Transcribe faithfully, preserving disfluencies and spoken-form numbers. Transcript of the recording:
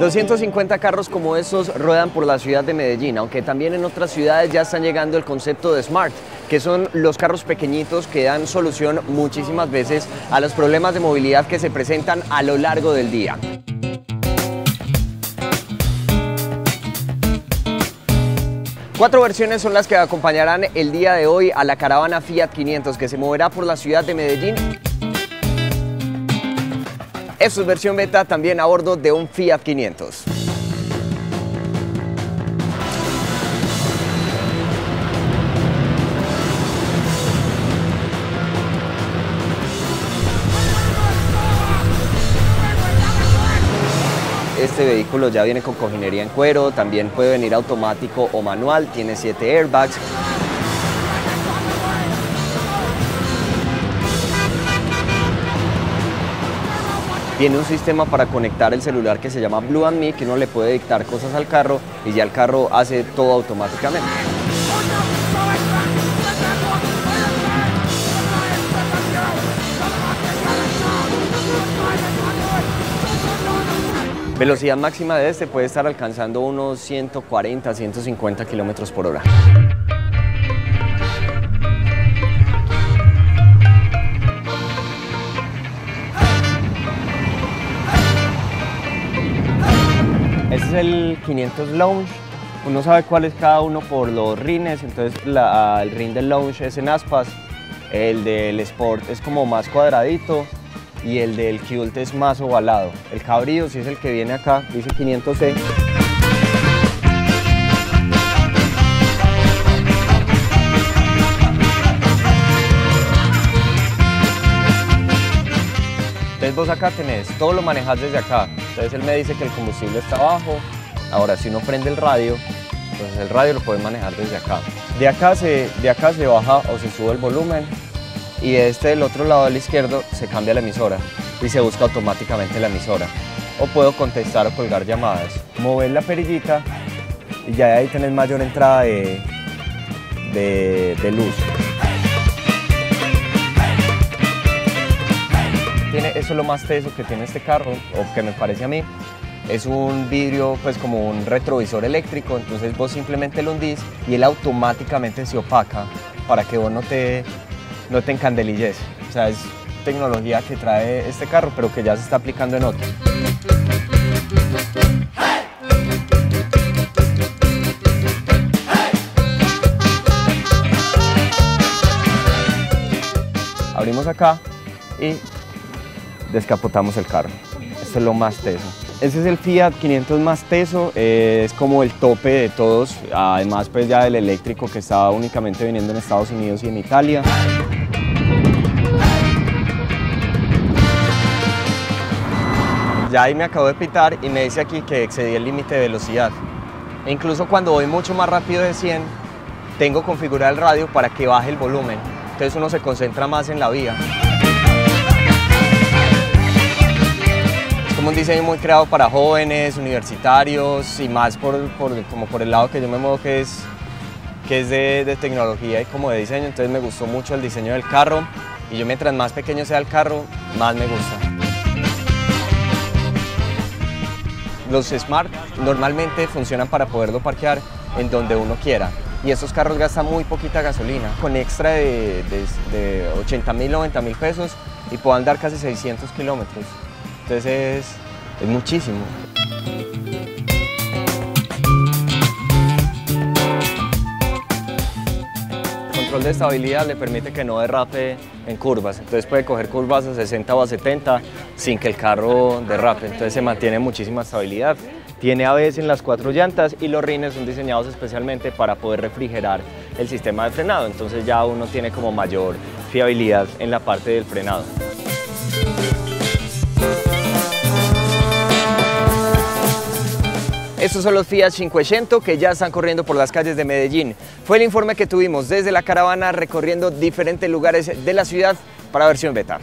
doscientos cincuenta carros como estos ruedan por la ciudad de Medellín, aunque también en otras ciudades ya están llegando el concepto de Smart, que son los carros pequeñitos que dan solución muchísimas veces a los problemas de movilidad que se presentan a lo largo del día. Cuatro versiones son las que acompañarán el día de hoy a la caravana Fiat quinientos que se moverá por la ciudad de Medellín. Esto es versión beta, también a bordo de un Fiat quinientos. Este vehículo ya viene con cojinería en cuero, también puede venir automático o manual, tiene siete airbags. Tiene un sistema para conectar el celular que se llama Blue and Me, que uno le puede dictar cosas al carro y ya el carro hace todo automáticamente. Velocidad máxima de este puede estar alcanzando unos ciento cuarenta, ciento cincuenta kilómetros por hora. Este es el quinientos Lounge, uno sabe cuál es cada uno por los rines, entonces la, el rin del Lounge es en aspas, el del Sport es como más cuadradito y el del Q-Ult es más ovalado. El Cabrío sí es el que viene acá, dice quinientos C. Entonces vos acá tenés, todo lo manejás desde acá. Entonces él me dice que el combustible está abajo, ahora si uno prende el radio, entonces el radio lo puede manejar desde acá. De acá se, de acá se baja o se sube el volumen y de este del otro lado del izquierdo se cambia la emisora y se busca automáticamente la emisora. O puedo contestar o colgar llamadas. Mover la perillita y ya ahí tenés mayor entrada de, de, de luz. Eso es lo más teso que tiene este carro, o que me parece a mí, es un vidrio pues como un retrovisor eléctrico, entonces vos simplemente lo hundís y él automáticamente se opaca para que vos no te, no te encandelilles. O sea, es tecnología que trae este carro, pero que ya se está aplicando en otros. Abrimos acá y descapotamos el carro. Esto es lo más teso. Este es el Fiat quinientos más teso, eh, es como el tope de todos, además pues ya del eléctrico que estaba únicamente viniendo en Estados Unidos y en Italia. Ya ahí me acabo de pitar y me dice aquí que excedí el límite de velocidad. E incluso cuando voy mucho más rápido de cien, tengo configurado el radio para que baje el volumen. Entonces uno se concentra más en la vía. Un diseño muy creado para jóvenes, universitarios y más por, por, como por el lado que yo me muevo, que es, que es de, de tecnología y como de diseño, entonces me gustó mucho el diseño del carro y yo mientras más pequeño sea el carro, más me gusta. Los Smart normalmente funcionan para poderlo parquear en donde uno quiera y estos carros gastan muy poquita gasolina, con extra de, de, de ochenta mil, noventa mil pesos y puedo andar casi seiscientos kilómetros. Entonces es, es muchísimo. El control de estabilidad le permite que no derrape en curvas, entonces puede coger curvas a sesenta o a setenta sin que el carro derrape, entonces se mantiene muchísima estabilidad. Tiene A B S en las cuatro llantas y los rines son diseñados especialmente para poder refrigerar el sistema de frenado, entonces ya uno tiene como mayor fiabilidad en la parte del frenado. Estos son los Fiat cincuecento que ya están corriendo por las calles de Medellín. Fue el informe que tuvimos desde la caravana recorriendo diferentes lugares de la ciudad para Versión Beta.